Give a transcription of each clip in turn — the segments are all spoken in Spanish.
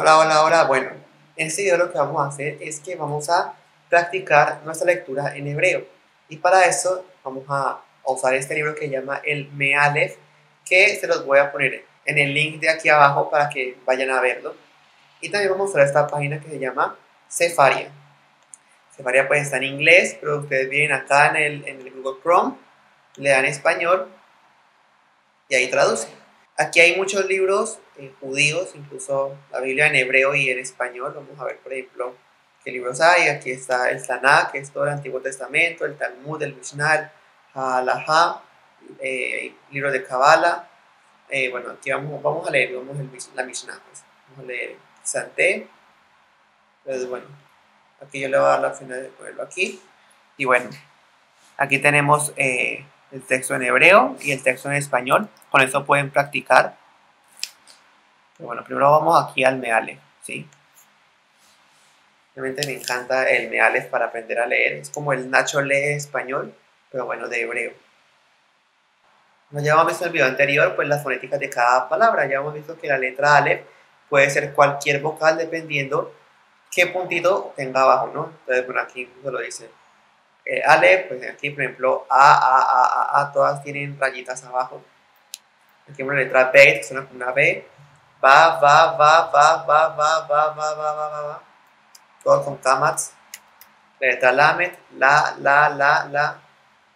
Hola. Bueno, en este video lo que vamos a hacer es que vamos a practicar nuestra lectura en hebreo. Y para eso vamos a usar este libro que se llama el Mealef, que se los voy a poner en el link de aquí abajo para que vayan a verlo. Y también vamos a usar esta página que se llama Sefaria. Sefaria pues está en inglés, pero ustedes vienen acá en el Google Chrome, le dan español y ahí traduce. Aquí hay muchos libros judíos, incluso la Biblia en hebreo y en español. Vamos a ver, por ejemplo, qué libros hay. Aquí está el Tanakh, que es todo el Antiguo Testamento, el Talmud, el Mishná, Jalajá, libros de Kabbalah. Bueno, aquí vamos a leer, la Mishná, pues. Vamos a leer Santé. Entonces, bueno, aquí yo le voy a dar la opción de ponerlo aquí. Y bueno, aquí tenemos el texto en hebreo y el texto en español. Con eso pueden practicar. Pero bueno, primero vamos aquí al Mealef, ¿sí? Realmente me encanta el Mealef para aprender a leer. Es como el Nacho lee español, pero bueno, de hebreo. Como ya hemos visto en el video anterior, pues las fonéticas de cada palabra. Ya hemos visto que la letra Aleph puede ser cualquier vocal dependiendo qué puntito tenga abajo, ¿no? Entonces, bueno, aquí se lo dice. Aleph, pues aquí, por ejemplo, A, todas tienen rayitas abajo. Aquí una letra B, que suena como una B. Va. Todos con kamats. La letra lamet, la.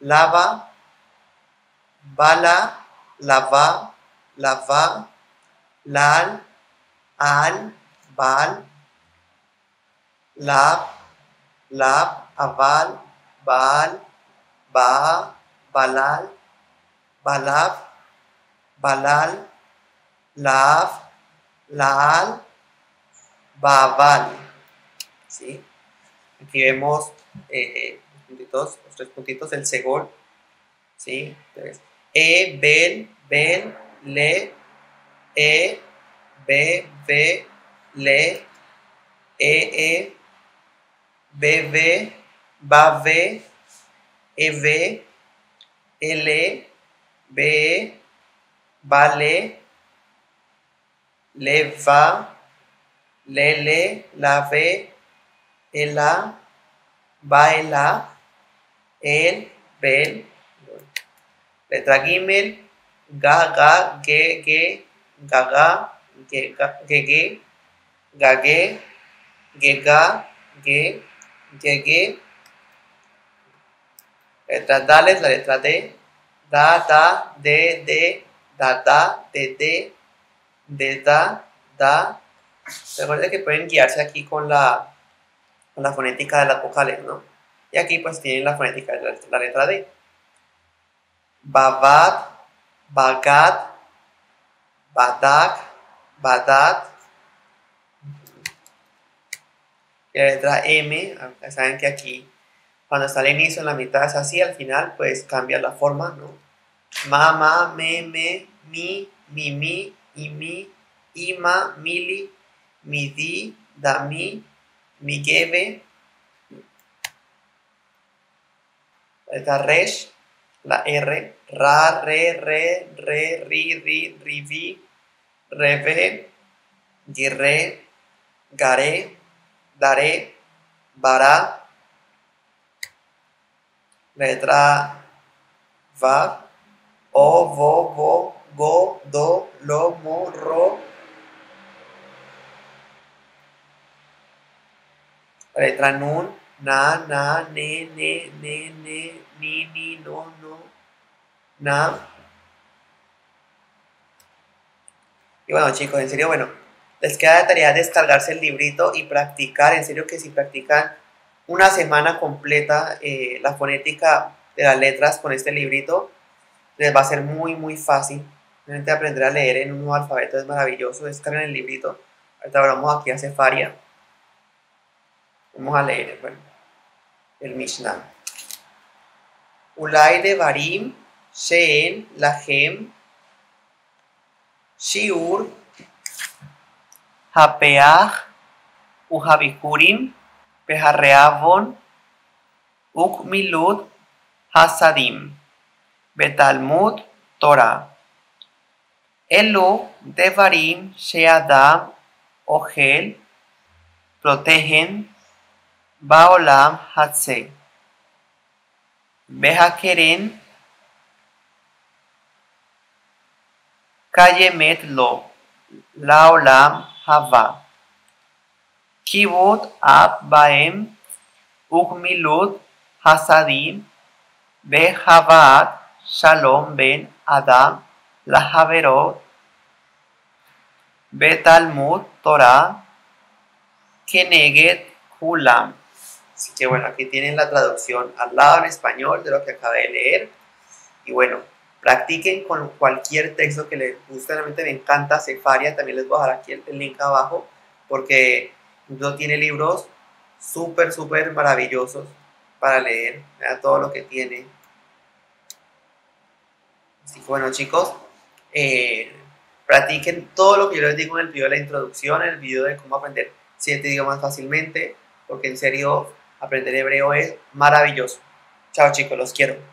Lava, bala, lava, lal, al, bal, lab, aval, bal, ba, balal, balab, balal, lav, laal, babal. ¿Sí? Aquí vemos los tres puntitos del segol, ¿sí? Entonces, e, bel, le, e, be, le, e, bebe, bave, eve, ele, be, vale, leva, lele, lave, ela, baela, el, bel. Letra gimel, ga, ge, gaga, gege, gage, gega, ge, gege. Letra dalet, la letra d, da, de, da, de, da, da. Recuerden que pueden guiarse aquí con la fonética de las vocales, ¿no? Y aquí pues tienen la fonética de la letra D. Babat, bagat, badak, badat. Y la letra M, saben que aquí, cuando está al inicio, en la mitad es así, al final pues cambia la forma, ¿no? Mama, meme, mi, mimi, imi, ima, mili, midi, dami, migebe. La letra resh, la R, ra, re, ri, rivi, reve, girre, garé, daré, bará. La letra va, o, vo, go, do, lo, mo, ro. La letra nun, na, ne, ni, no, na. Y bueno, chicos, en serio, bueno, les queda de tarea descargarse el librito y practicar. En serio que si practican una semana completa la fonética de las letras con este librito, les va a ser muy fácil. Realmente aprender a leer en un nuevo alfabeto es maravilloso. Descarguen el librito. Ahorita hablamos aquí a Sefaria. Vamos a leer, bueno, el Mishnah. Ulay de Barim, Sheen, Lahem, Shiur, Hapeach, Uhabikurim, Pejarreavon, Ukmilud, Hasadim, Betalmud, Torah. Elo de Barim, Sheadam, o gel protegen Baolam Hatzei. Behakeren Kayemet Lo Laolam Hava. Kibut Ab Baem Ugmilut Hasadim Behavat Shalom Ben Adam Lahaverot Betalmud Torah Keneget Hulam. Así que bueno, aquí tienen la traducción al lado en español de lo que acabé de leer. Y bueno, practiquen con cualquier texto que les guste. Realmente me encanta Sefaria. También les voy a dejar aquí el link abajo, porque no tiene libros súper maravillosos para leer. Vean todo lo que tiene. Así que bueno, chicos, practiquen todo lo que yo les digo en el video de la introducción, en el video de cómo aprender 7 idiomas fácilmente, porque en serio, aprender hebreo es maravilloso. Chao, chicos, los quiero.